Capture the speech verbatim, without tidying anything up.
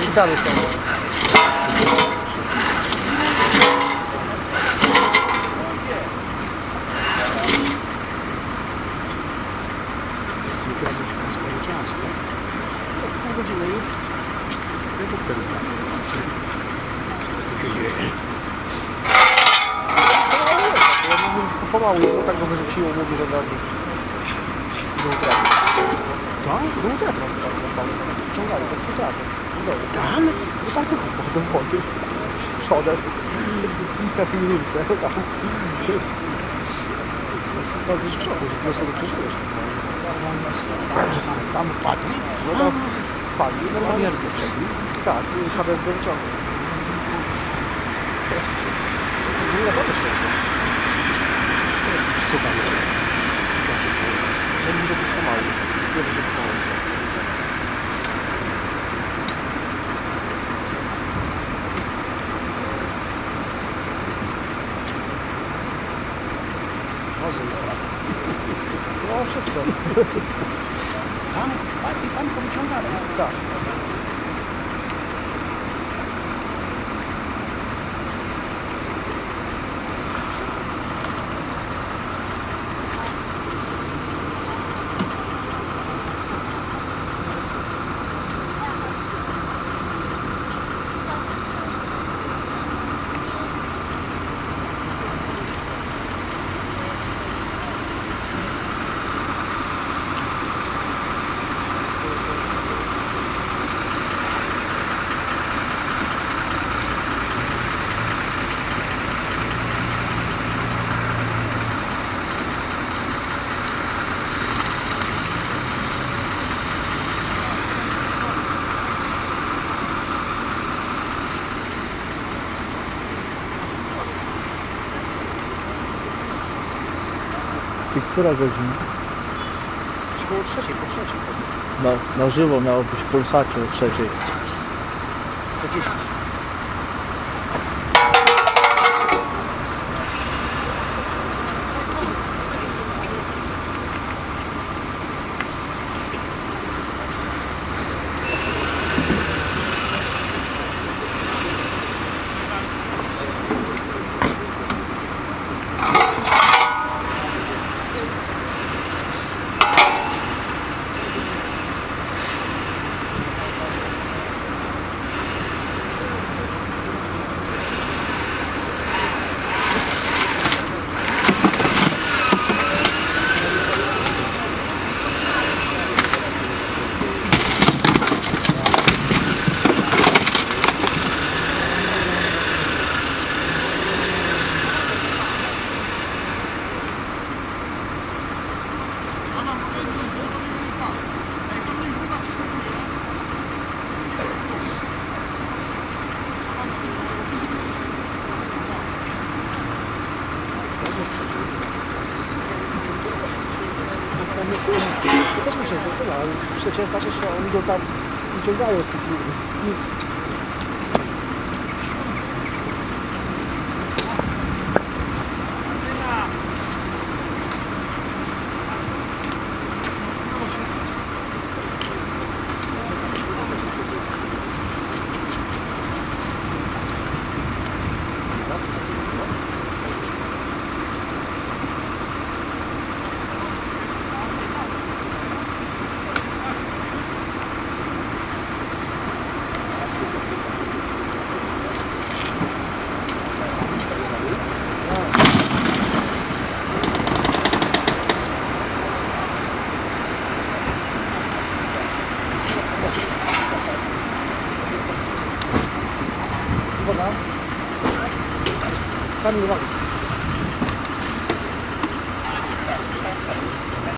Witamy się. Jest pół godziny już. Pomału, no tak go wyrzuciło, mówi, że od razu do utraty. Co? Do utraty nas ciągali, to jest utraty. Tam? No tam tylko do wody. Przodem. Zwis na tej nurce. Tam. To jest w szoku, że po prostu go przeżyłeś. Tam wpadli? No tam wpadli. Normalnie przeszli. Tak, H B S go wyciągnął. Nie na wodę szczęście. Super. Będzie, żeby pomału. Będzie, żeby pomału. No wszystko. Tam, i tam to wyciągamy. Tak. I która godzina? Około trzeciej, po trzeciej. Na, na żywo miało być w Polsacie o trzeciej. Za dziesięć. Przecież patrzę, że oni go tam wyciągają z tych ludzi. Tam nie ma.